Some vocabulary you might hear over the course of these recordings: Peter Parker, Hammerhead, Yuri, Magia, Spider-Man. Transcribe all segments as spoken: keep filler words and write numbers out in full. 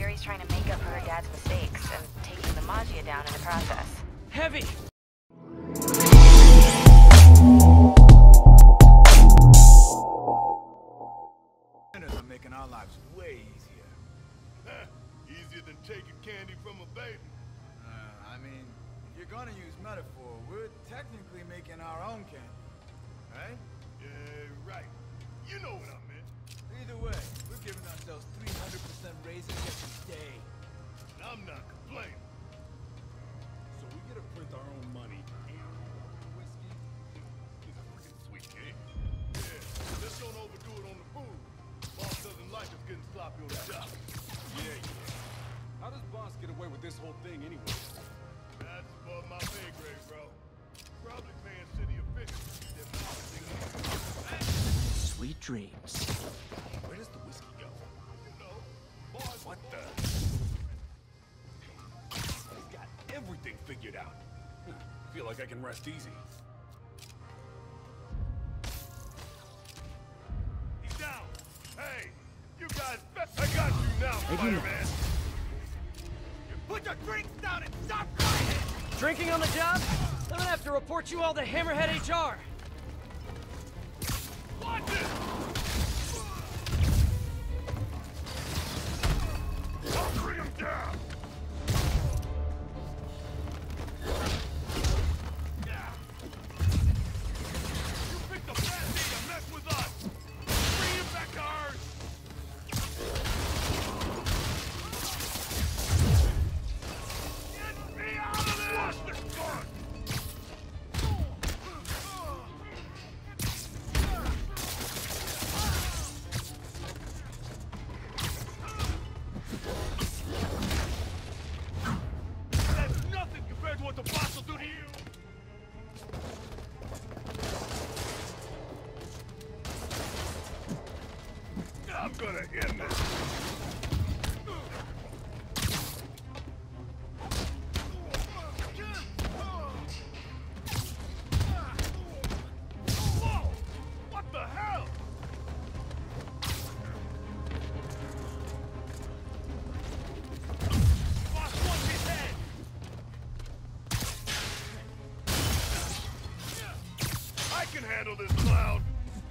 Yuri's trying to make up for her dad's mistakes and taking the magia down in the process. Heavy! Are making our lives way easier. Easier than taking candy from a baby. Uh, I mean, if you're gonna use metaphor, we're technically making our own candy, right? Yeah, right. You know what I meant. Either way, we're giving ourselves three hundred percent raises every day. And I'm not complaining. So we get to print our own money. Whiskey is a freaking sweet cake. Yeah, let's don't overdo it on the food. Boss doesn't like us getting sloppy on the job. Yeah, yeah. How does Boss get away with this whole thing anyway? That's above my pay grade, bro. Probably paying city officials. Sweet dreams. Where does the whiskey go? You know, boys, what boys. the? He's got everything figured out. Huh. Feel like I can rest easy. He's down. Hey, you guys, I got you now, Spider-Man. You put your drinks down and stop drinking. Drinking on the job? I'm gonna have to report you all to Hammerhead H R. Watch it! I'll bring him down! You picked a bad day to mess with us! Bring him back to ours! Get me out of there! Watch this gun! I'm gonna end this. Whoa! What the hell? Boss wants his head. I can handle this cloud.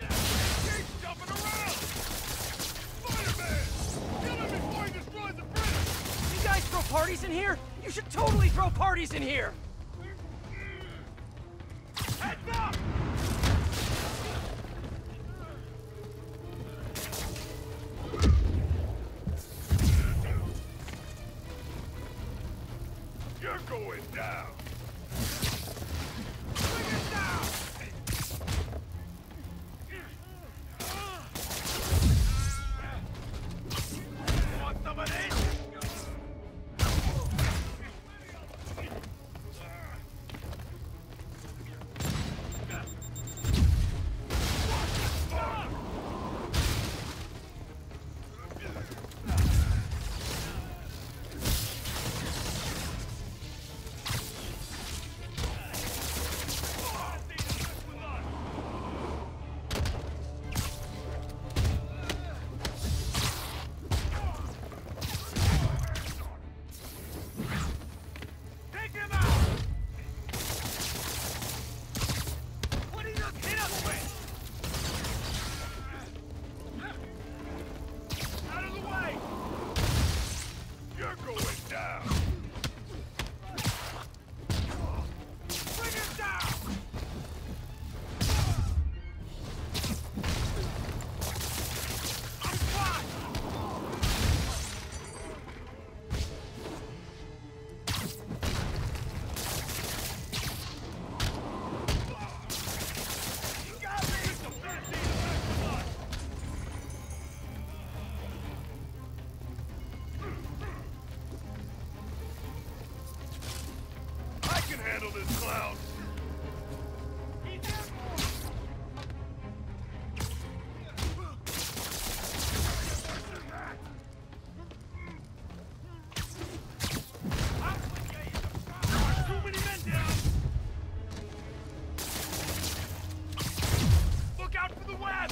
Keep jumping around. Kill him before he destroys the bridge! You guys throw parties in here? You should totally throw parties in here! Heads up! You're going down! Bring it down! Handle this cloud. Out for the web.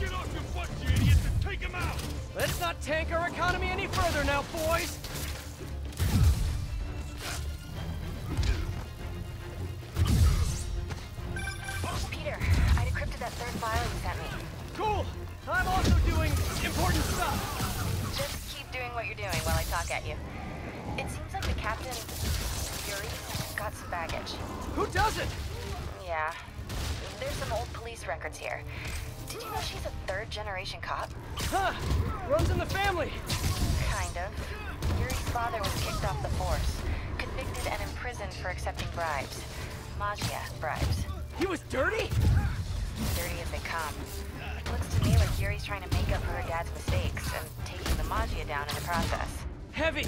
Get off your butt, you idiots, and take him out. Let's not tank our economy any further now, boys! Peter, I decrypted that third file you sent me. Cool! I'm also doing important stuff! Just keep doing what you're doing while I talk at you. It seems like the captain, Yuri, got some baggage. Who doesn't? Yeah. There's some old police records here. Did you know she's a third-generation cop? Huh! Runs in the family! Kind of. Yuri's father was kicked off the force, convicted and imprisoned for accepting bribes. Magia bribes. He was dirty? Dirty as they come. Looks to me like Yuri's trying to make up for her dad's mistakes and taking the Magia down in the process. Heavy!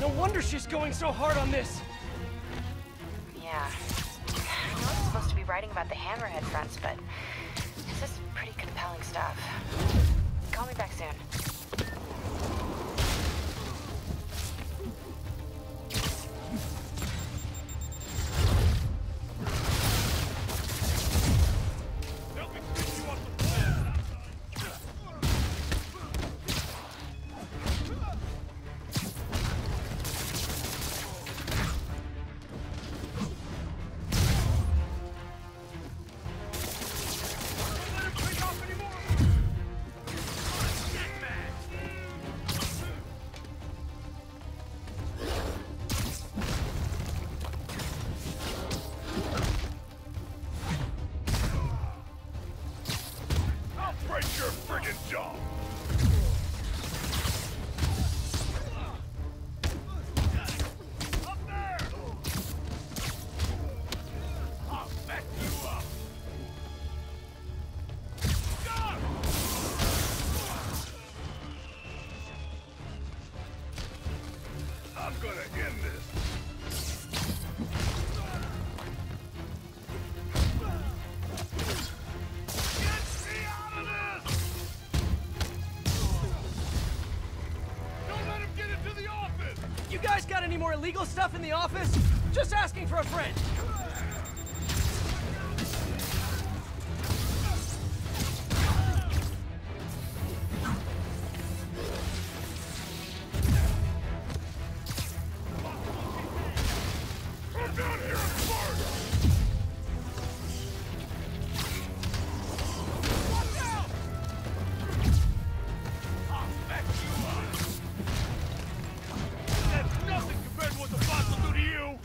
No wonder she's going so hard on this! Yeah. I know I'm supposed to be writing about the Hammerhead fronts, but... this is pretty compelling stuff. Call me back soon. Any more illegal stuff in the office? Just asking for a friend. Nothing compared to what the boss will do to you!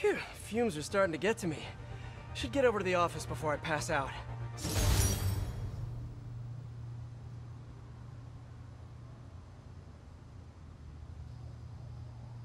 Phew, fumes are starting to get to me. Should get over to the office before I pass out.